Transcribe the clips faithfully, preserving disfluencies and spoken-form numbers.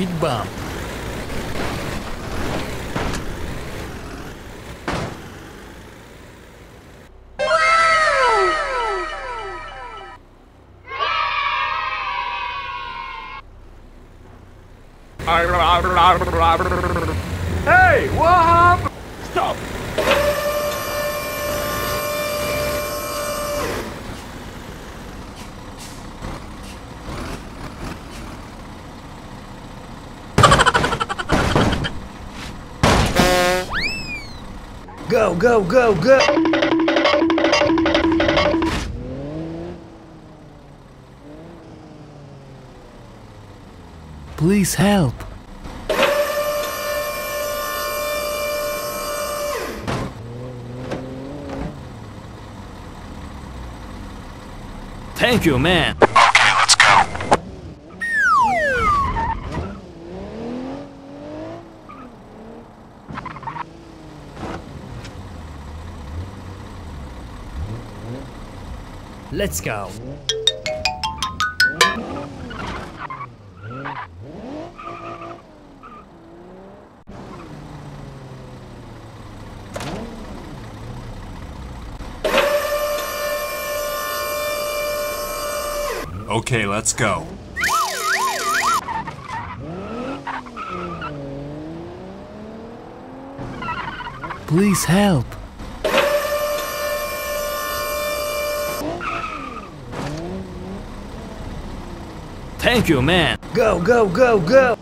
Speed bump. Hey, what happened? Stop. Go, go, go, go. Please help. Thank you, man. Okay, let's go. Let's go. Okay, let's go. Please help. Thank you, man. Go, go, go, go.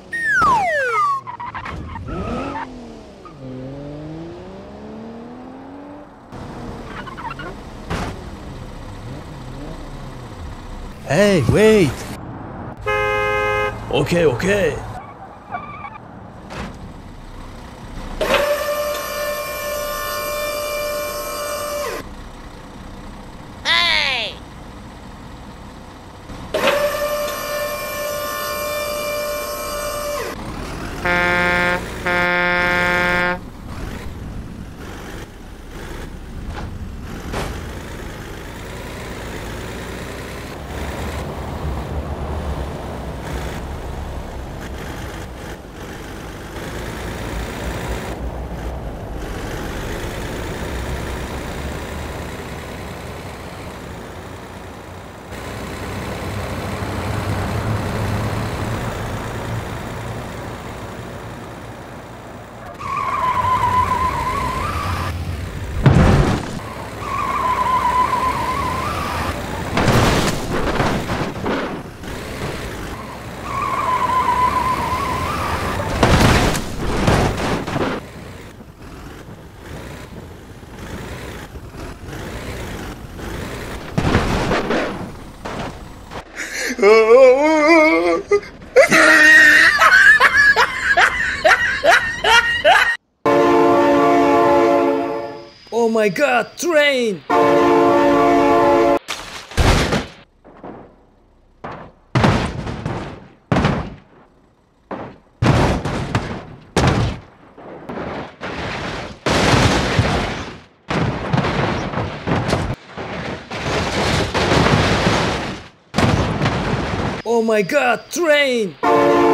Hey, wait! Okay, okay! Hey! Oh my God, train! Oh my God, train!